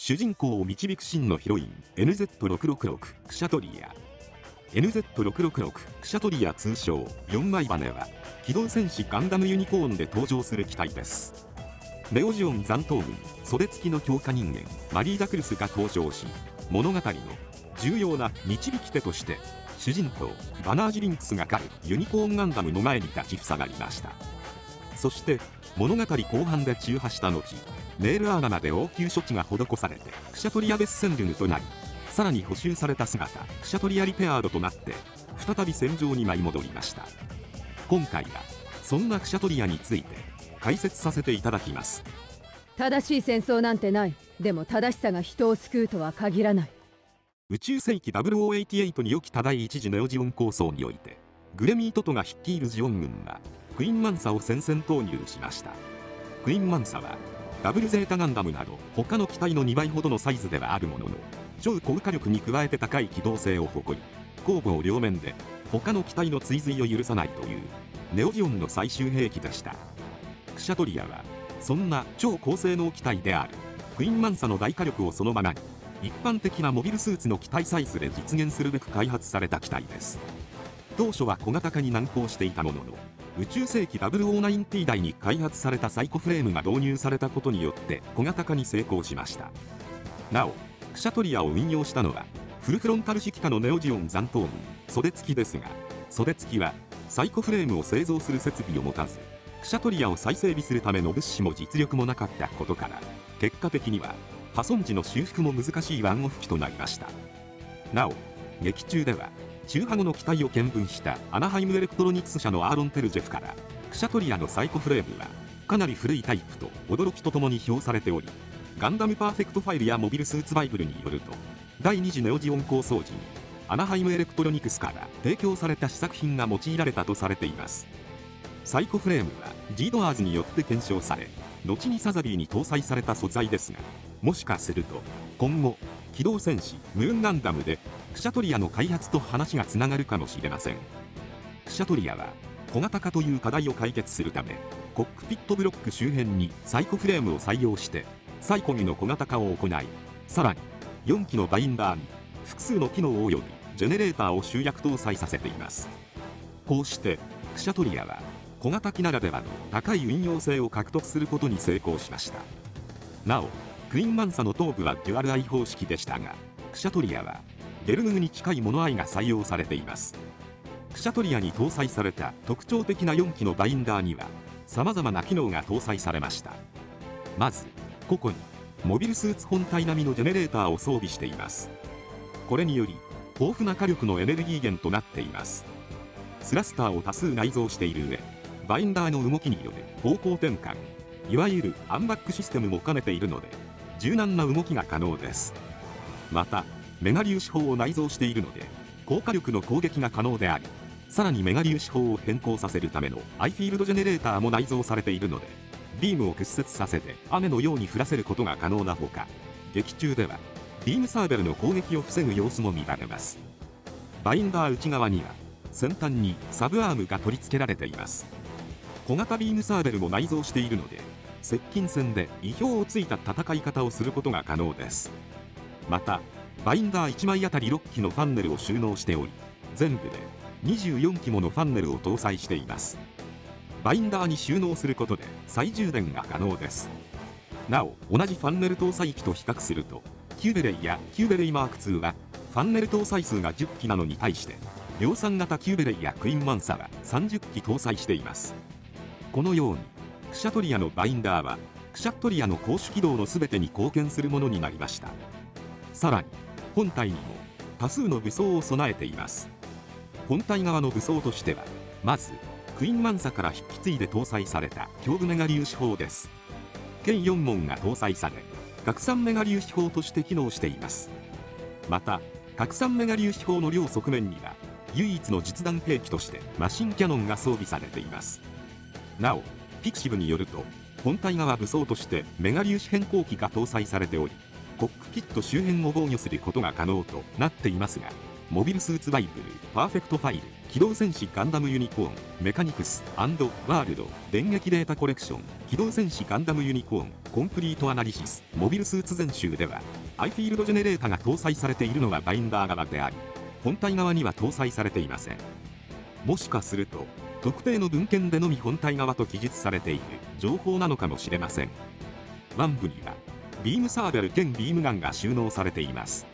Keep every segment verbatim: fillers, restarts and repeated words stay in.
主人公を導く真のヒロイン エヌゼットろくろくろく クシャトリア。 エヌゼットろくろくろく クシャトリア通称よんまい羽は機動戦士ガンダムユニコーンで登場する機体です。ネオジオン残党軍袖付きの強化人間マリー・ダクルスが登場し、物語の重要な導き手として主人公バナージ・リンクスが狩るユニコーンガンダムの前に立ちふさがりました。そして物語後半で中破した後、ネールアーマまで応急処置が施されてクシャトリア・ベッセンルヌとなり、さらに補修された姿クシャトリア・リペアードとなって再び戦場に舞い戻りました。今回はそんなクシャトリアについて解説させていただきます。正しい戦争なんてない。でも正しさが人を救うとは限らない。宇宙世紀ゼロゼロはちはちによきた第一次ネオジオン構想において、グレミー・トトが率いるジオン軍はクイーン・マンサを戦線投入しました。クイーン・マンサはダブルゼータガンダムなど他の機体のにばいほどのサイズではあるものの、超高火力に加えて高い機動性を誇り、後方両面で他の機体の追随を許さないというネオジオンの最終兵器でした。クシャトリアはそんな超高性能機体であるクイーン・マンサの大火力をそのままに一般的なモビルスーツの機体サイズで実現するべく開発された機体です。当初は小型化に難航していたものの、宇宙世紀 ゼロゼロきゅうティー 代に開発されたサイコフレームが導入されたことによって小型化に成功しました。なおクシャトリアを運用したのはフルフロンタル式化のネオジオン残党軍袖付きですが、袖付きはサイコフレームを製造する設備を持たず、クシャトリアを再整備するための物資も実力もなかったことから、結果的には破損時の修復も難しいワンオフ機となりました。なお劇中では中破後の機体を見分したアナハイムエレクトロニクス社のアーロン・テルジェフからクシャトリアのサイコフレームはかなり古いタイプと驚きとともに評されており、ガンダムパーフェクトファイルやモビルスーツバイブルによると、第に次ネオジオン構想時にアナハイムエレクトロニクスから提供された試作品が用いられたとされています。サイコフレームは G ドアーズによって検証され、後にサザビーに搭載された素材ですが、もしかすると今後機動戦士ムーンガンダムでクシャトリアの開発と話がつながるかもしれません。クシャトリアは小型化という課題を解決するため、コックピットブロック周辺にサイコフレームを採用して最古機の小型化を行い、さらによんきのバインダーに複数の機能及びジェネレーターを集約搭載させています。こうしてクシャトリアは小型機ならではの高い運用性を獲得することに成功しました。なおクイーン・マンサの頭部はデュアルアイ方式でしたが、クシャトリアはゲルヌーに近いモノアイが採用されています。クシャトリアに搭載された特徴的なよん機のバインダーにはさまざまな機能が搭載されました。まずここにモビルスーツ本体並みのジェネレーターを装備しています。これにより豊富な火力のエネルギー源となっています。スラスターを多数内蔵している上、バインダーの動きによる方向転換、いわゆるアンバックシステムも兼ねているので柔軟な動きが可能です。またメガ粒子砲を内蔵しているので高火力の攻撃が可能であり、さらにメガ粒子砲を変更させるためのアイフィールドジェネレーターも内蔵されているので、ビームを屈折させて雨のように降らせることが可能なほか、劇中ではビームサーベルの攻撃を防ぐ様子も見られます。バインダー内側には先端にサブアームが取り付けられています。小型ビームサーベルも内蔵しているので接近戦で意表をついた戦い方をすることが可能です。またバインダーいちまいあたりろっ機のファンネルを収納しており、全部でにじゅうよん機ものファンネルを搭載しています。バインダーに収納することで再充電が可能です。なお同じファンネル搭載機と比較するとキューベレイやキューベレイマークツーはファンネル搭載数がじゅっ機なのに対して、量産型キューベレイやクイーンマンサはさんじゅっ機搭載しています。このようにクシャトリアのバインダーはクシャトリアの高主機動の全てに貢献するものになりました。さらに本体にも多数の武装を備えています。本体側の武装としては、まずクイーンマンサから引き継いで搭載された胸部メガ粒子砲です。計よん門が搭載され拡散メガ粒子砲として機能しています。また拡散メガ粒子砲の両側面には唯一の実弾兵器としてマシンキャノンが装備されています。なおピクシブによると本体側武装としてメガ粒子変更機が搭載されており、コックピット周辺を防御することが可能となっていますが、モビルスーツバイブル、パーフェクトファイル、機動戦士ガンダムユニコーン、メカニクス&ワールド、電撃データコレクション、機動戦士ガンダムユニコーン、コンプリートアナリシス、モビルスーツ全集では、アイフィールドジェネレータが搭載されているのはバインダー側であり、本体側には搭載されていません。もしかすると、特定の文献でのみ本体側と記述されている情報なのかもしれません。ワン部には、ビームサーベル兼ビームガンが収納されています。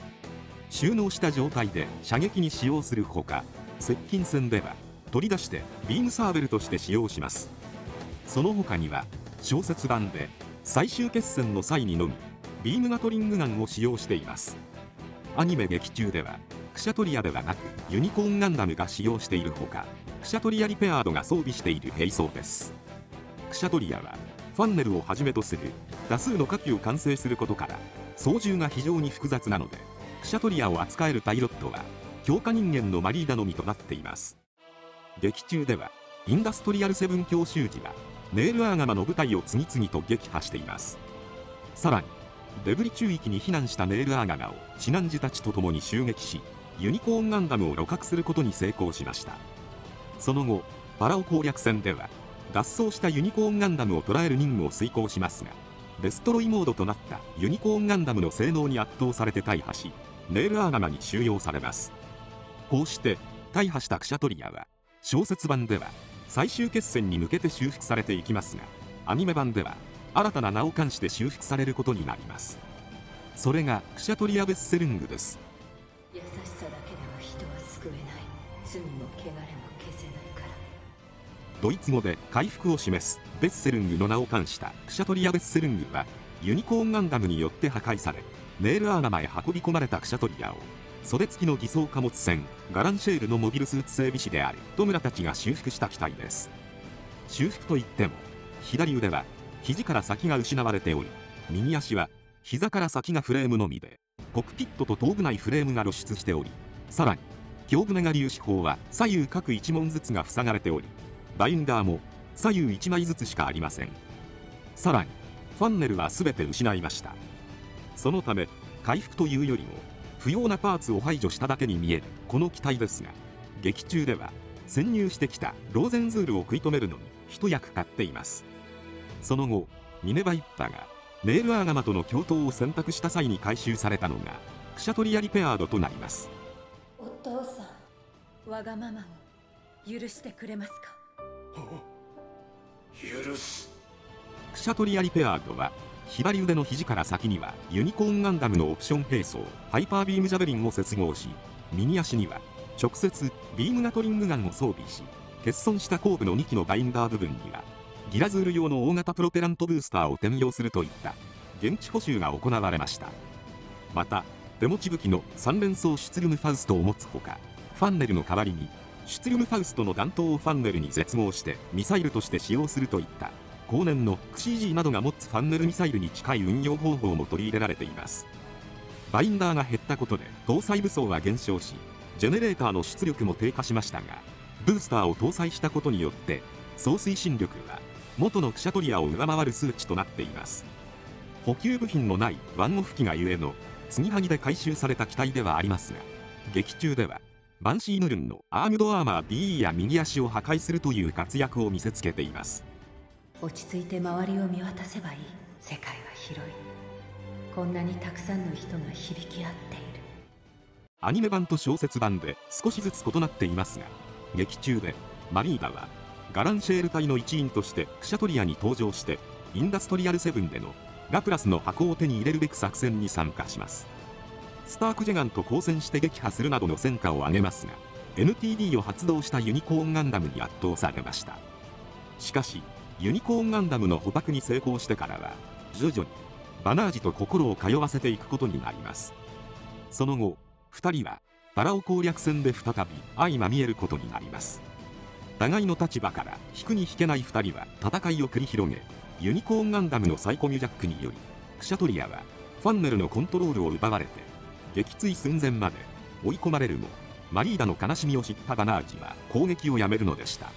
収納した状態で射撃に使用するほか、接近戦では取り出してビームサーベルとして使用します。その他には、小説版で最終決戦の際にのみ、ビームガトリングガンを使用しています。アニメ劇中では、クシャトリアではなくユニコーンガンダムが使用しているほか、クシャトリアリペアードが装備している兵装です。クシャトリアは、ファンネルをはじめとする多数の火器を完成することから、操縦が非常に複雑なので、クシャトリアを扱えるパイロットは、強化人間のマリーダのみとなっています。劇中では、インダストリアルセブン強襲時は、ネールアーガマの部隊を次々と撃破しています。さらに、デブリ宙域に避難したネールアーガマを、避難時たちと共に襲撃し、ユニコーンガンダムを鹵獲することに成功しました。その後、パラオ攻略戦では、脱走したユニコーンガンダムを捕らえる任務を遂行しますが、デストロイモードとなったユニコーンガンダムの性能に圧倒されて大破し、ネールアーガマに収容されます。こうして、大破したクシャトリアは、小説版では、最終決戦に向けて修復されていきますが、アニメ版では、新たな名を冠して修復されることになります。それが、クシャトリア・ベッセルングです。優しさだけでは人は救えない。罪も汚れも消せないから。ドイツ語で回復を示す、ベッセルングの名を冠したクシャトリア・ベッセルングは、ユニコーンガンダムによって破壊され、ネールアーガマへ運び込まれたクシャトリアを、袖付きの偽装貨物船、ガランシェールのモビルスーツ整備士であるトムラたちが修復した機体です。修復といっても、左腕は肘から先が失われており、右足は膝から先がフレームのみで、コックピットと頭部内フレームが露出しており、さらに、胸骨が粒子砲は左右各いちもんずつが塞がれており、バインダーも左右いちまいずつしかありません。さらに、ファンネルは全て失いました。そのため、回復というよりも、不要なパーツを排除しただけに見えるこの機体ですが、劇中では潜入してきたローゼンズールを食い止めるのに一役買っています。その後、ミネバ一派がネールアーガマとの共闘を選択した際に回収されたのがクシャトリアリペアードとなります。お父さん、わがままを許してくれますか？許す。クシャトリアリペアードは左腕の肘から先にはユニコーンガンダムのオプション兵装ハイパービームジャベリンを接合し、右足には直接ビームガトリングガンを装備し、欠損した後部のに機のバインダー部分にはギラズール用の大型プロペラントブースターを転用するといった現地補修が行われました。また、手持ち武器のさん連装シュツルムファウストを持つほか、ファンネルの代わりにシュツルムファウストの弾頭をファンネルに接合してミサイルとして使用するといった後年の シージー などが持つファンネルミサイルに近い運用方法も取り入れられています。バインダーが減ったことで搭載武装は減少し、ジェネレーターの出力も低下しましたが、ブースターを搭載したことによって、総推進力は元のクシャトリアを上回る数値となっています。補給部品のないワンオフ機がゆえの、継ぎはぎで回収された機体ではありますが、劇中では、バンシーヌルンのアームドアーマー ビーイー や右足を破壊するという活躍を見せつけています。落ち着いて周りを見渡せばいい。世界は広い。こんなにたくさんの人が響き合っている。アニメ版と小説版で少しずつ異なっていますが、劇中でマリーダはガランシェール隊の一員としてクシャトリアに登場して、インダストリアルセブンでのラプラスの箱を手に入れるべく作戦に参加します。スターク・ジェガンと交戦して撃破するなどの戦果を挙げますが、 エヌティーディー を発動したユニコーンガンダムに圧倒されました。しかし、ユニコーンガンダムの捕獲に成功してからは、徐々にバナージと心を通わせていくことになります。その後、ふたりはパラオ攻略戦で再び相まみえることになります。互いの立場から引くに引けないふたりは戦いを繰り広げ、ユニコーンガンダムのサイコミュジャックにより、クシャトリアはファンネルのコントロールを奪われて撃墜寸前まで追い込まれるも、マリーダの悲しみを知ったバナージは攻撃をやめるのでした。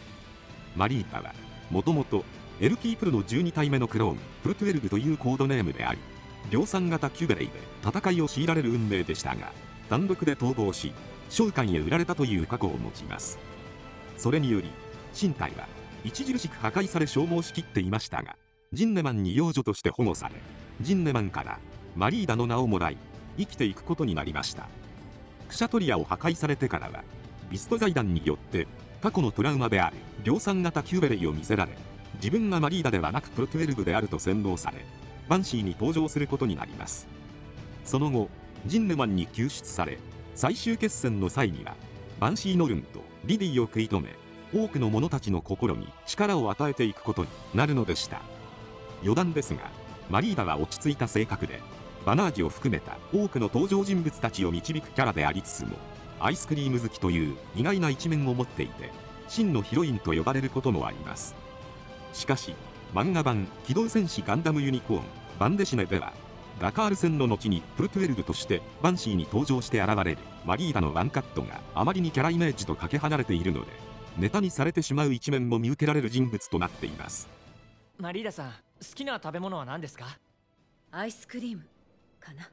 マリーダはもともと、エルキープルのじゅうに体目のクローン、プルじゅうにというコードネームであり、量産型キュベレイで戦いを強いられる運命でしたが、単独で逃亡し、商館へ売られたという過去を持ちます。それにより身体は著しく破壊され消耗しきっていましたが、ジンネマンに養女として保護され、ジンネマンからマリーダの名をもらい生きていくことになりました。クシャトリアを破壊されてからはビスト財団によって過去のトラウマである量産型キューベレイを見せられ、自分がマリーダではなくプロじゅうにであると洗脳され、バンシーに登場することになります。その後ジンネマンに救出され、最終決戦の際にはバンシーノルンとリディを食い止め、多くの者たちの心に力を与えていくことになるのでした。余談ですが、マリーダは落ち着いた性格で、バナージを含めた多くの登場人物たちを導くキャラでありつつも、アイスクリーム好きという意外な一面を持っていて、真のヒロインと呼ばれることもあります。しかし、漫画版機動戦士ガンダムユニコーンバンデシネでは、ダカール戦の後にプルじゅうにとしてバンシーに登場して現れるマリーダのワンカットがあまりにキャライメージとかけ離れているので、ネタにされてしまう一面も見受けられる人物となっています。マリーダさん、好きな食べ物は何ですか？アイスクリームかな。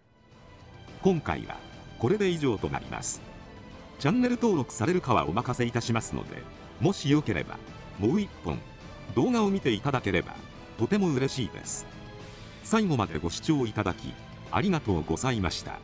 今回はこれで以上となります。チャンネル登録されるかはお任せいたしますので、もしよければもう一本動画を見ていただければとても嬉しいです。最後までご視聴いただきありがとうございました。